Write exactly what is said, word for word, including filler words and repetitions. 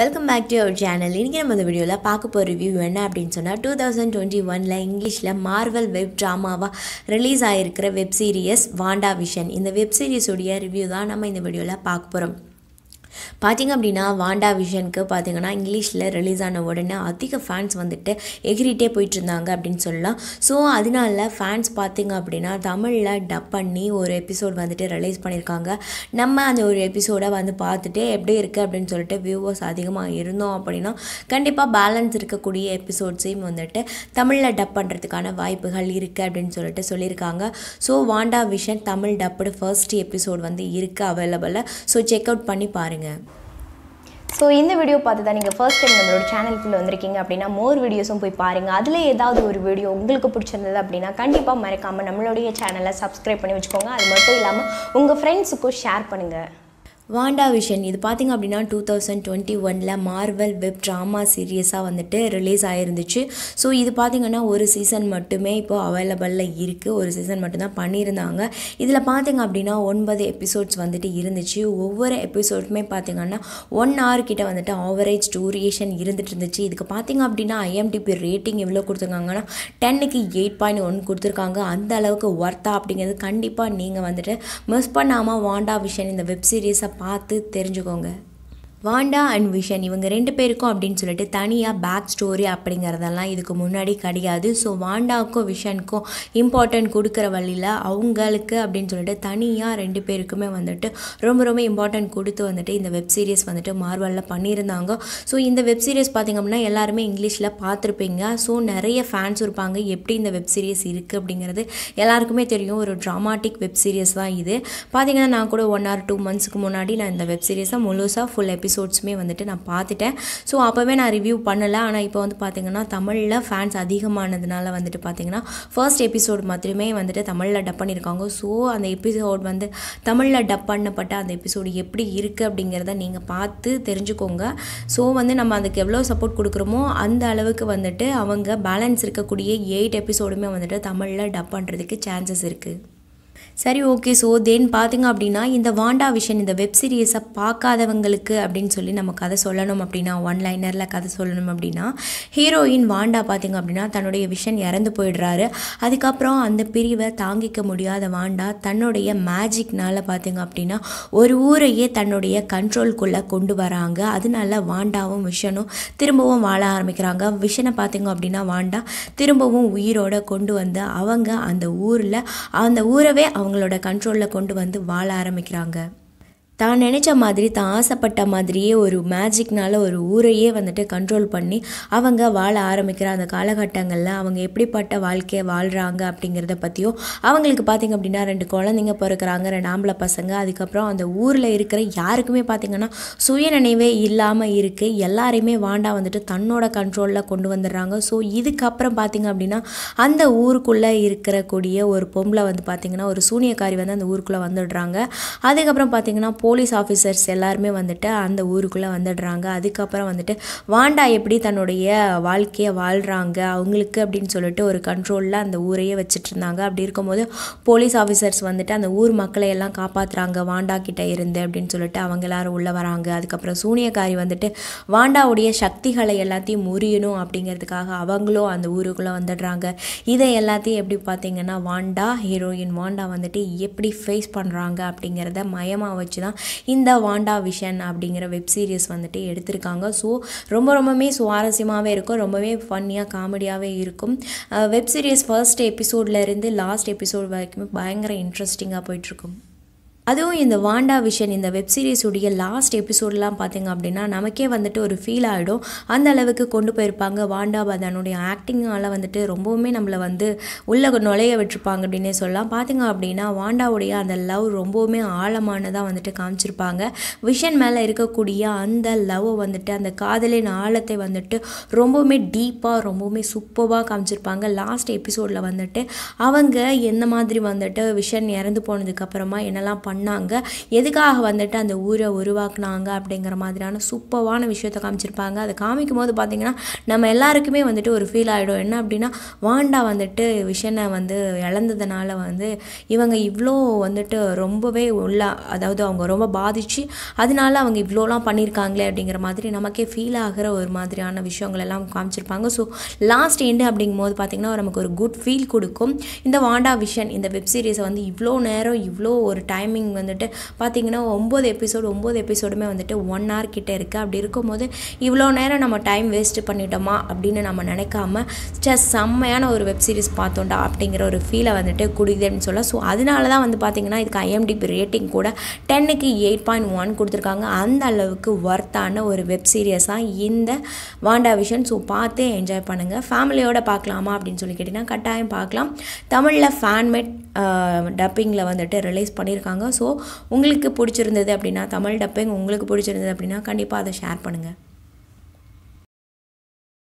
Welcome back to our channel. இன்றைக்கு நம்ம இந்த வீடியோல பார்க்க போற ரிவ்யூ என்ன அப்படினு சொன்னா twenty twenty-one ல இங்கிலீஷ்ல மார்வல் வெப் டிராமாவா ரிலீஸ் ஆயிருக்கிற வெப் சீரிஸ் வாண்டாவிஷன். இந்த வெப் சீரிஸ் உடைய ரிவ்யூ தான் நம்ம இந்த வீடியோல பார்க்க போறோம். पाती वांडा विजन पाती इंग्लिश रिलीज़ उड़ने अधिक फैंस वह एग्रिटे पेटा अब सो फैंस पाती अब तमिल डब पड़ी और एपिसोड वह रिलीज़ पड़ा नम्बर और एपिसोड वह पाटेटे एप्डी अब व्यूवर्स अधिकमो अब कंपा बेलेंसकू एपिसोड्स वह तमिल डब पड़े वायपा so WandaVision Tamil dubbed first episode वह अवेलेबल सो चेकआउट पड़ी पारें सो इत वीडियो पाता नहीं फर्स्ट टाइम नम्बर चेनल अब मोर वीडियोसूँ पारें अदावर वीडियो उड़ीचर अब कंपा मरकाम नम्बर चैनल सब्सक्राइब पड़ी वो अद मट फ्रेंड्सुक शेयर पड़ूंग WandaVision இது பாத்தீங்க அப்படினா twenty twenty-one ல Marvel web drama series ஆ வந்துட்டு ரிலீஸ் ஆயிருந்துச்சு. சோ இது பாத்தீங்கன்னா ஒரு சீசன் மட்டுமே இப்போ அவேலபிள்ல இருக்கு. ஒரு சீசன் மட்டும் தான் பண்ணிருந்தாங்க. இதுல பாத்தீங்க அப்படினா nine எபிசோட்ஸ் வந்துட்டு இருந்துச்சு. ஒவ்வொரு எபிசோட்மே பாத்தீங்கன்னா one hour கிட்ட வந்துட்டு ஆவரேஜ் டியூரேஷன் இருந்துட்டு இருந்துச்சு. இதுக்கு பாத்தீங்க அப்படினா I M D B rating எவ்வளவு கொடுத்திருக்காங்கன்னா ten க்கு eight point one கொடுத்திருக்காங்க. அந்த அளவுக்கு வர்த்தா அப்படிங்கிறது கண்டிப்பா நீங்க வந்துட்டு மிஸ் பண்ணாம WandaVision இந்த வெப் சீரிஸ் பார்த்து தெரிஞ்சுக்கோங்க. वांडा अंड विशन इवंगे रेंडु पेरुक्कुम अप्पडिनु सोल्लिट्टु तनिया बैक स्टोरी अप्पडिंगरदल्लाम इदुक्कु मुन्नाडि कडियादु सो वांडावुक्कु विशनुक्कु इंपॉर्टेंट कोडुक्कुर वळियिल अवंगलुक्कु अप्पडिनु सोल्लिट्टु तनिया रेंडु पेरुक्कुमे वंदुट्टु रोम्ब रोम्ब इंपॉर्टेंट कोडुत्तु वंदुट्टु इंद वेब सीरीस वंदुट्टु मार्वल ला पन्निरुंदांगा सो इंद वेब सीरीस पाथींगा अपडिना एल्लारुमे इंग्लिशला पार्त्तिरुपींगा सो नरिया फैंस इरुपांगा एप्पडी इंद वेब सीरीस इरुक्कु अप्पडिंगरदु एल्लारुक्कुमे तेरियुम ओरु ड्रामाटिक वेब सीरीस தான் இது. பாத்தீங்கன்னா நான் கூட one or two months க்கு முன்னாடி நான் இந்த வெப் சீரிஸை முழுசா full episode எபிசோட்ஸ்மே வந்துட்டு நான் பார்த்துட்டேன். சோ அப்பவே நான் ரிவ்யூ பண்ணல. ஆனா இப்போ வந்து பாத்தீங்கன்னா தமிழ்ல ஃபேன்ஸ் அதிகமானதுனால வந்துட்டு பாத்தீங்கன்னா ஃபர்ஸ்ட் எபிசோட் மட்டுமே வந்துட்டு தமிழ்ல டப் பண்ணிருக்காங்க. சோ அந்த எபிசோட் வந்து தமிழ்ல டப் பண்ணப்பட்ட அந்த எபிசோட் எப்படி இருக்கு அப்படிங்கறத நீங்க பார்த்து தெரிஞ்சுக்கோங்க. சோ வந்து நம்ம அதுக்கு எவ்வளவு சப்போர்ட் கொடுக்கறோமோ அந்த அளவுக்கு வந்துட்டு அவங்க பேலன்ஸ் இருக்க கூடிய eight எபிசோடுமே வந்துட்டு தமிழ்ல டப் பண்றதுக்கு சான்சஸ் இருக்கு. சரி ஓகே சோ தென் பாத்தீங்க அப்படினா இந்த WandaVision இந்த வெப் சீரிஸை பார்க்காதவங்களுக்கு அப்படினு சொல்லி நம்ம கதை சொல்லணும் அப்படினா ஒன் லைனர்ல கதை சொல்லணும் அப்படினா ஹீரோயின் வாண்டா பாத்தீங்க அப்படினா தன்னுடைய விஷன் இறந்து போயிடுறாரு. அதுக்கு அப்புறம் அந்த பிரிவை தாங்கிக்க முடியாத வாண்டா தன்னுடைய மேஜிக்னால பாத்தீங்க அப்படினா ஒரு ஊரையே தன்னுடைய கண்ட்ரோல்க்குள்ள கொண்டு வராங்க. அதனால வாண்டாவும் விஷனும் திரும்பவும் வாழ ஆரம்பிக்கறாங்க. விஷனை பாத்தீங்க அப்படினா வாண்டா திரும்பவும் உயிரோட கொண்டு வந்து அவங்க அந்த ஊர்ல அந்த ஊரவே அவங்களோட கண்ட்ரோல்ல கொண்டு வந்து வாழ ஆரம்பிக்கறாங்க. தான் நினைச்ச மாதிரி தான் ஆசைப்பட்ட மாதிரியே ஒரு மேஜிக்னால ஒரு ஊரையே வந்துட்டு கண்ட்ரோல் பண்ணி அவங்க வாழ ஆரம்பிக்கிற அந்த காலகட்டங்கள்ல அவங்க எப்படிப்பட்ட வாழ்க்கையை வாழ்றாங்க அப்படிங்கறத பத்தியும் அவங்களுக்கு பாத்தீங்க அப்படினா ரெண்டு குழந்தைங்க பிறக்குறாங்க. ரெண்டு ஆம்பள பசங்க. அதுக்கு அப்புறம் அந்த ஊர்ல இருக்கிற யாருக்குமே பாத்தீங்கன்னா சுயநினைவே இல்லாம இருக்கு. எல்லாரையுமே வாண்டா வந்துட்டு தன்னோட கண்ட்ரோல்ல கொண்டு வந்தறாங்க. சோ இதுக்கு அப்புறம் பாத்தீங்க அப்படினா அந்த ஊருக்குள்ள இருக்கிற கூடிய ஒரு பொம்பளை வந்து பாத்தீங்கன்னா ஒரு சூனியக்காரி வந்து அந்த ஊருக்குள்ள வந்துடுறாங்க. அதுக்கு அப்புறம் பாத்தீங்கன்னா போலீஸ் ஆஃபீசர்ஸ் எல்லாருமே வந்துட்டு அந்த ஊருக்குள்ள வந்துடுறாங்க. அதுக்கப்புறம் வந்துட்டு வாண்டா எப்படி தன்னுடைய வாழ்க்கையை வாழ்றாங்க அவங்களுக்கு அப்படின்னு சொல்லிட்டு ஒரு கண்ட்ரோல்ல அந்த ஊரையே வச்சிட்டு இருந்தாங்க. அப்படி இருக்கும்போது போலீஸ் ஆஃபீசர்ஸ் வந்துட்டு அந்த ஊர் மக்களை எல்லாம் காப்பாத்துறாங்க வாண்டா கிட்ட இருந்து அப்படின்னு சொல்லிட்டு அவங்க எல்லாரும் உள்ள வராங்க. அதுக்கப்புறம் சூனியக்காரி வந்துட்டு வாண்டாவுடைய சக்திகளை எல்லாத்தையும் முறியணும் அப்படிங்கிறதுக்காக அவங்களும் அந்த ஊருக்குள்ள வந்துடுறாங்க. இதை எல்லாத்தையும் எப்படி பார்த்தீங்கன்னா வாண்டா ஹீரோயின் வாண்டா வந்துட்டு எப்படி ஃபேஸ் பண்றாங்க அப்படிங்கிறத மயமா வச்சு இந்த WandaVision அப்படிங்கற வெப் சீரிஸ் வந்துட்டு எடுத்துட்டாங்க. சோ ரொம்ப ரொம்பவே சுவாரசியமாவே இருக்கும். ரொம்பவே ஃபன்னியா காமெடியாவே இருக்கும். வெப் சீரிஸ் ஃபர்ஸ்ட் எபிசோட்ல இருந்து லாஸ்ட் எபிசோட் வரைக்கும் பயங்கர இன்ட்ரஸ்டிங்கா போயிட்டு இருக்கும். அதுவும் இந்த WandaVision இந்த வெப் சீரிஸ் உடைய லாஸ்ட் எபிசோட்லாம் பார்த்தீங்க அப்படின்னா நமக்கே வந்துட்டு ஒரு ஃபீல் ஆகிடும். அந்த அளவுக்கு கொண்டு போயிருப்பாங்க. வாண்டா பதனுடைய ஆக்டிங்கால வந்துட்டு ரொம்பவுமே நம்மளை வந்து உள்ள நுழைய விட்டுருப்பாங்க அப்படின்னே சொல்லலாம். பார்த்தீங்க அப்படின்னா வாண்டாவுடைய அந்த லவ் ரொம்பவுமே ஆழமானதாக வந்துட்டு காமிச்சிருப்பாங்க. விஷன் மேலே இருக்கக்கூடிய அந்த லவ் வந்துட்டு அந்த காதலின் ஆழத்தை வந்துட்டு ரொம்பவுமே டீப்பாக ரொம்பவுமே சூப்பராக காமிச்சிருப்பாங்க. லாஸ்ட் எபிசோடில் வந்துட்டு அவங்க எந்த மாதிரி வந்துட்டு விஷன் இறந்து போனதுக்கப்புறமா என்னெல்லாம் பண்ணாங்க எதுக்காக வந்துட்டு அந்த ஊரை உருவாக்குனாங்க அப்படிங்கற மாதிரியான சூப்பரான விஷயத்தை காமிச்சிருப்பாங்க அத காமிக்கும்போது பாத்தீங்கன்னா நம்ம எல்லாருக்குமே வந்துட்டு ஒரு ஃபீல் ஆயிடும் என்ன அப்படினா வாண்டா வந்துட்டு விஷனை வந்து இழந்ததனால வந்து இவங்க இவ்ளோ வந்துட்டு ரொம்பவே உள்ள அதாவது அவங்க ரொம்ப பாதிச்சி அதனால அவங்க இவ்ளோலாம் பண்ணிருக்காங்களே அப்படிங்கற மாதிரி நமக்கே ஃபீல் ஆகுற ஒரு மாதிரியான விஷயங்கள் எல்லாம் காமிச்சிருப்பாங்க சோ लास्ट एंड अभी पातना नमक और गुड फील को वांडा विशन इत वेब सीरीज़ वो इव्लो नेर इव्लो और टाइमिंग वह पाती एपिसोड एपिसोडमें वन हर कट अभी इव्लो नेर नम टाइम वेस्ट पड़िटोमा अब नाम निकाम सेम्मान और वेब सीरीज़ पातों अभी और फील वह कुछ सो अ पाती I M D B rating ten की एट पॉइंट वन को अंदर वर्तान और वेब सीरीज़ा वांडा विशन सो पाते एंजॉय பண்ணுங்க ஃபேமிலியோட பார்க்கலாமா அப்படினு சொல்லி கேட்டினா கட்டாயம் பார்க்கலாம் தமிழ்ல ஃபேன் மேட் டப்பிங்ல வந்துட்டு ரிலீஸ் பண்ணிருக்காங்க சோ உங்களுக்கு பிடிச்சிருந்தது அப்படினா தமிழ் டப்பிங் உங்களுக்கு பிடிச்சிருந்தது அப்படினா கண்டிப்பா அதை ஷேர் பண்ணுங்க।